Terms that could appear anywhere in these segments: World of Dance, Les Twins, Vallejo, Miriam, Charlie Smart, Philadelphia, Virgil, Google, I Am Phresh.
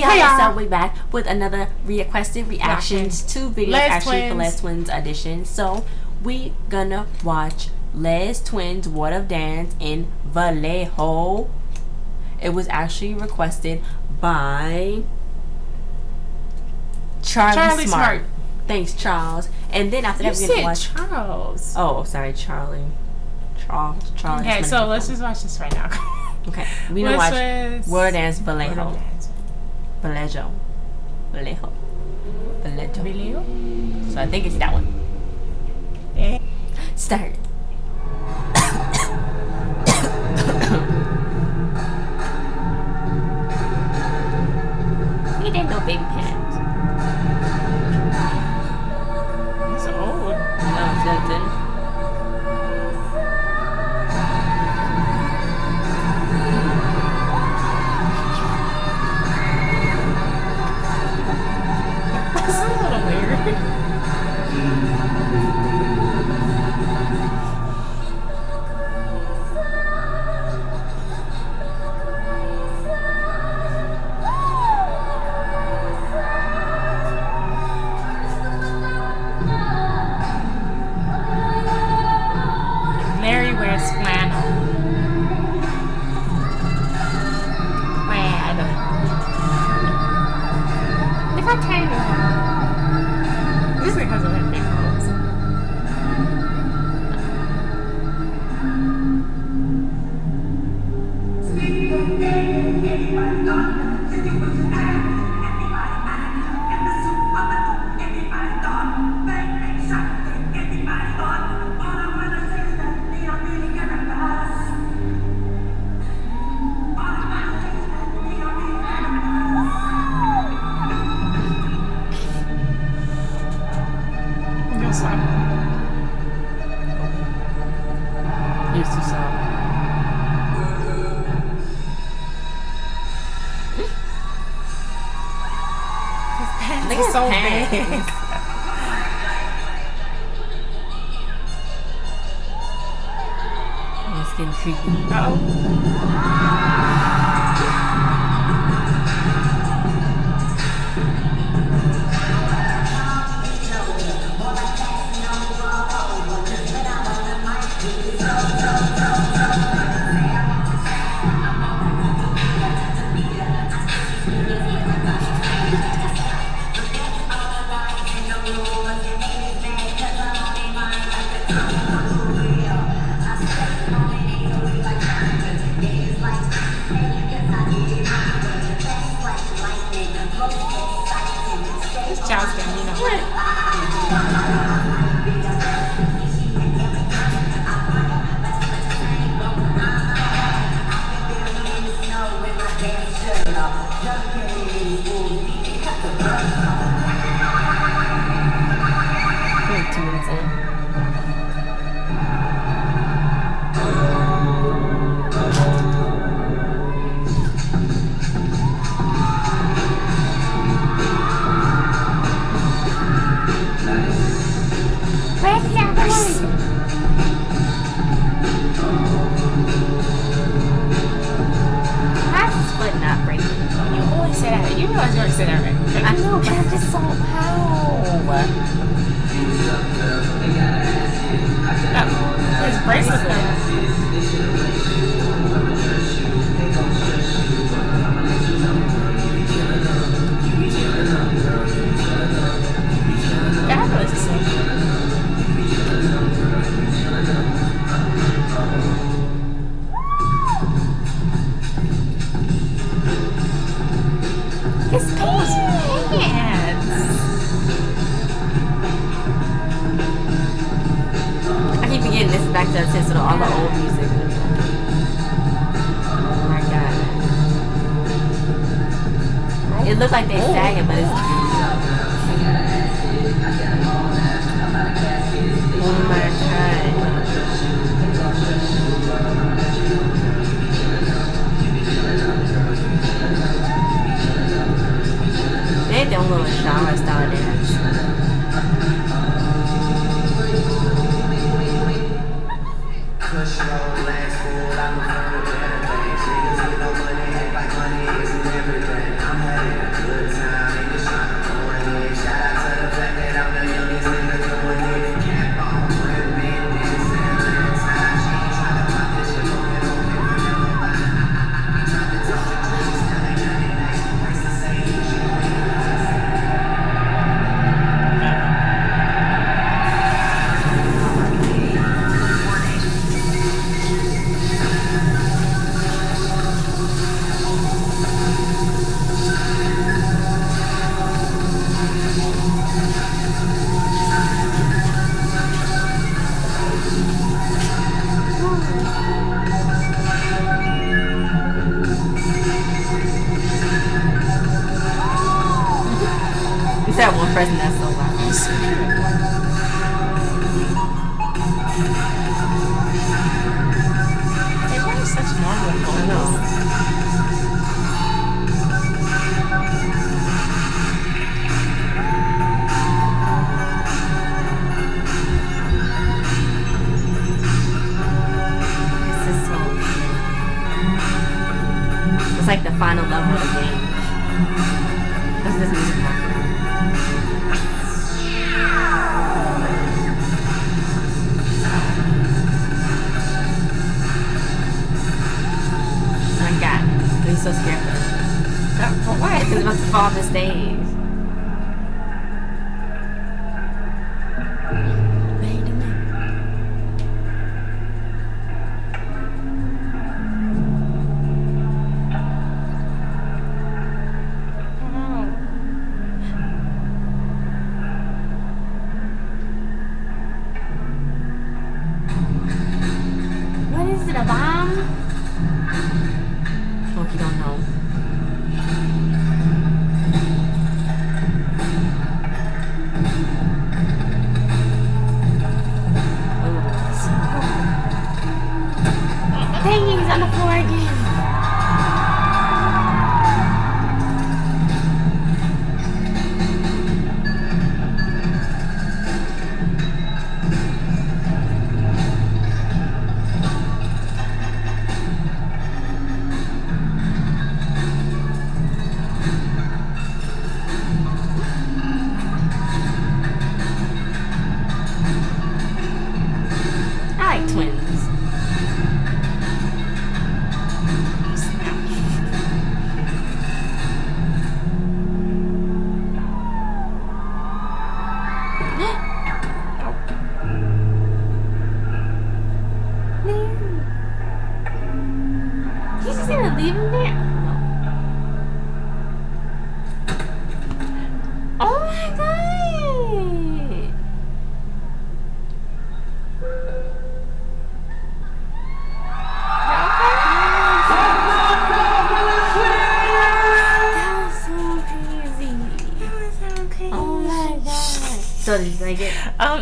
Hey y'all, it's Subway back with another requested reactions to videos actually for Les Twins audition. So we gonna watch Les Twins World of Dance in Vallejo. It was actually requested by Charlie Smart. Thanks, Charles. And then after that, we're gonna watch Charles. Oh, sorry, Charlie. Okay, so let's just watch this right now. Okay, we gonna watch World of Dance Vallejo. Vallejo. So I think it's that one. Yeah. Start. He didn't know baby pants. It's old. No, it's nothing. It's so big. It's getting creepy. It looks like they're sagging, but it's oh my god. They don't want a shower style dance. I'm expressing that so well. They wear such normal clothes. Like the final level of the game. What's this music like? Oh my god, I'm so scared for this. For what? It's about to fall off the stage.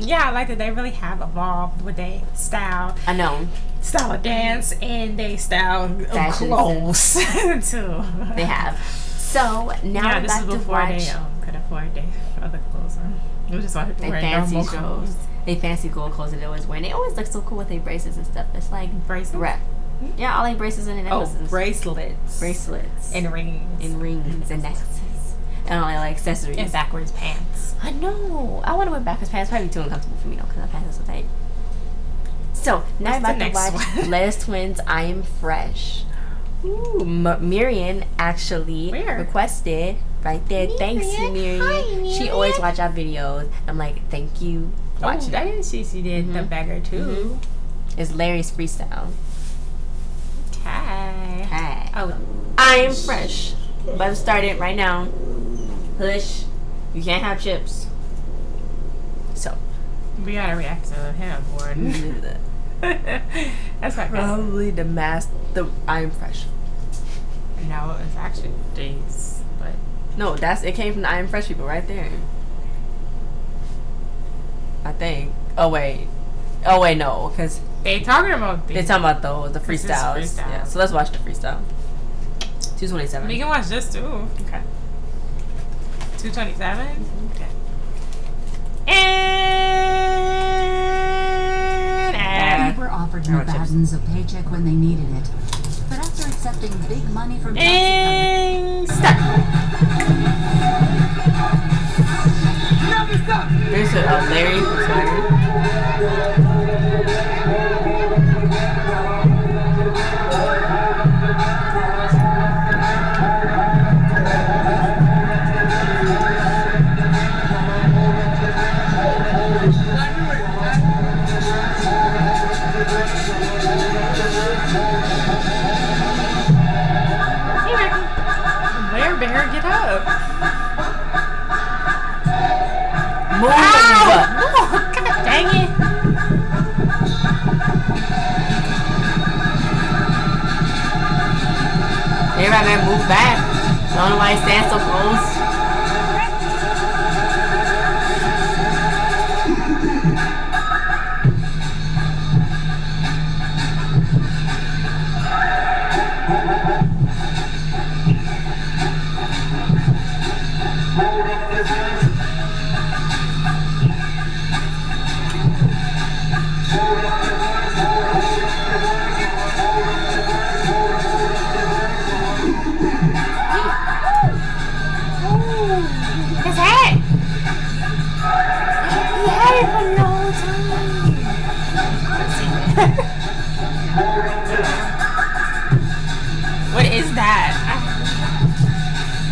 Yeah, I like that they really have evolved with their style. I know. Style of dance and they style of clothes too. They have. So now yeah, this is before they could afford their other clothes on. It was just like they fancy shows. They fancy gold clothes that they always wear. And they always look so cool with their braces and stuff. It's like bracelets. Yeah, all their braces and necklaces. Oh, bracelets. Bracelets. And rings. And rings and necklaces. And all like accessories. And backwards pants. I know. I want to wear backwards pants. Probably too uncomfortable for me though, because my pants are so tight. So now I'm about to watch Les Twins' I Am Phresh. Ooh, Miriam actually requested right there. Miriam. Thanks, Miriam. Hi, Miriam. She always watch our videos. I'm like, thank you. Watch. I didn't see she did the beggar too. It's Larry's freestyle. Okay. Hi. Oh, I Am Phresh. About to start it right now. Hush, you can't have chips. So we gotta react to him or that's not probably the mask. The I Am Phresh. No, it's actually days, but no, that's it came from the I Am Phresh people right there. I think. Oh wait, no, because they talking about the freestyles. Freestyle. Yeah, so let's watch the freestyle. 227. We can watch this too. Okay. 227? Okay. And people were offered no thousands of paycheck when they needed it. But after accepting big money from stuck. There's a Larry. Move. Oh, god dang it. Everybody move back. I don't know why he stands so close.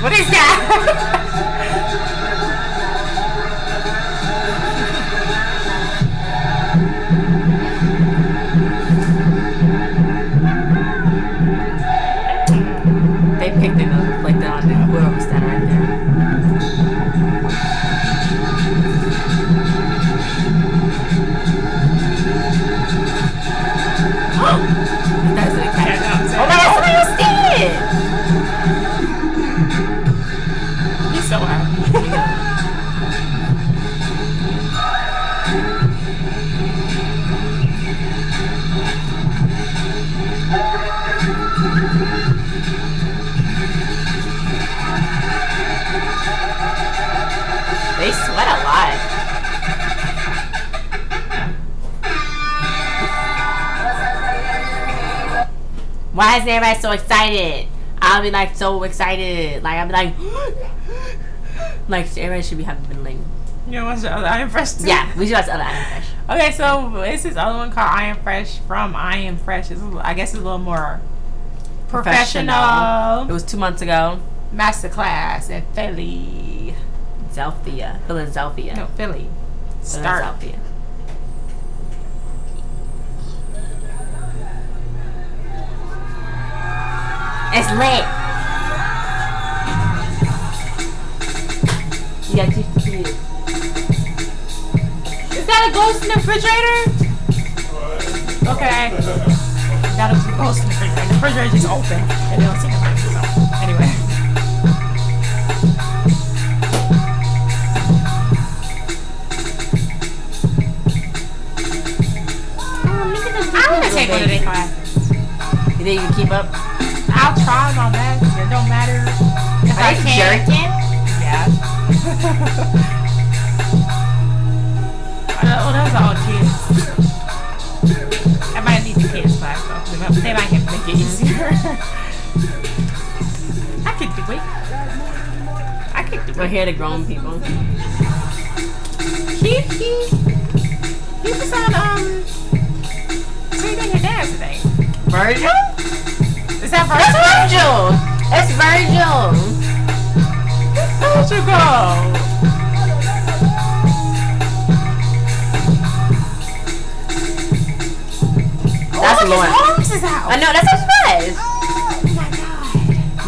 What is that? Why is everybody so excited? I'll be like so excited. Like I'll be like, like everybody should be happy been late. You want to watch the other I Am Phresh too? Yeah, we should watch the other I Am Phresh. Okay, so it's this other one called I Am Phresh from I Am Phresh. It's, I guess it's a little more professional. It was 2 months ago. Masterclass at Philadelphia. It's lit. Yeah, keep the key. Is that a ghost in the refrigerator? Okay. That was a ghost in the refrigerator. The refrigerator is open and they don't see nobody. So anyway. I'm gonna take one of these classes. You think you can keep up? I'll try my best. It don't matter if I can. Yeah. Oh, those are all kids. I might need the kids class though. They might make it easier. I could do it. I could do it. We're here to grown people. He was on singing your dad today. Virgil? Is that Virgil? That's Virgil! It's Virgil! Where'd you go? That's Lauren. I know, that's his face. Oh my god.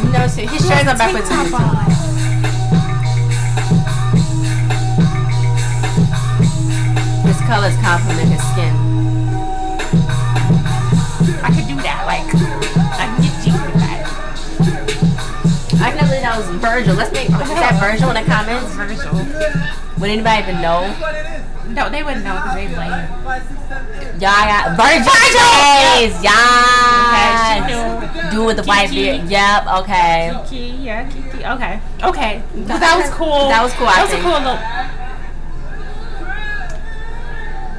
You know, so his shirt's on backwards. His colors complement his skin. I could do that, like. I can't believe that was Virgil. Let's make that Virgil in the comments. Virgil. Would anybody even know? No, they wouldn't know because they blame. Y'all got Virgil. Yes, yes. Do with the white beard. Yep. Okay. Kiki. Yeah. Kiki. Okay. Okay. That was cool. That was cool. That was a cool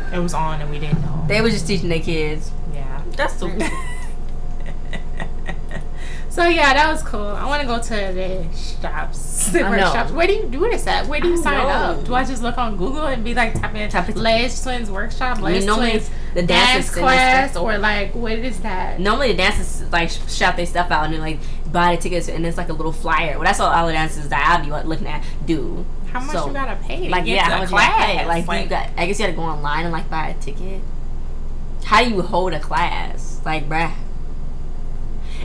look. It was on and we didn't know. They were just teaching their kids. Yeah. That's so cool. So yeah, that was cool. I want to go to the shops, the workshops. Where do you do this at? Where do you sign up? Do I just look on Google and be like typing Les Twins workshop, Les Twins the dance class, or like what is that? Normally the dancers like shout their stuff out and they're like buy the tickets and it's like a little flyer. Well, that's all the dancers that I be looking at do. How much you gotta pay? Like yeah, how much you gotta pay? Like you got, I guess you gotta go online and like buy a ticket. How do you hold a class? Like bruh.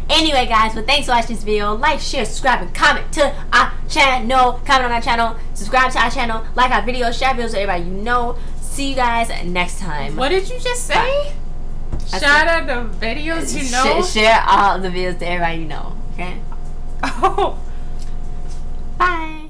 Anyway, guys, but thanks for watching this video. Like, share, subscribe, and comment to our channel. Comment on our channel. Subscribe to our channel. Like our videos. Share videos with everybody you know. See you guys next time. What did you just say? Shout out the videos you know. Share all the videos to everybody you know. Okay? Oh. Bye.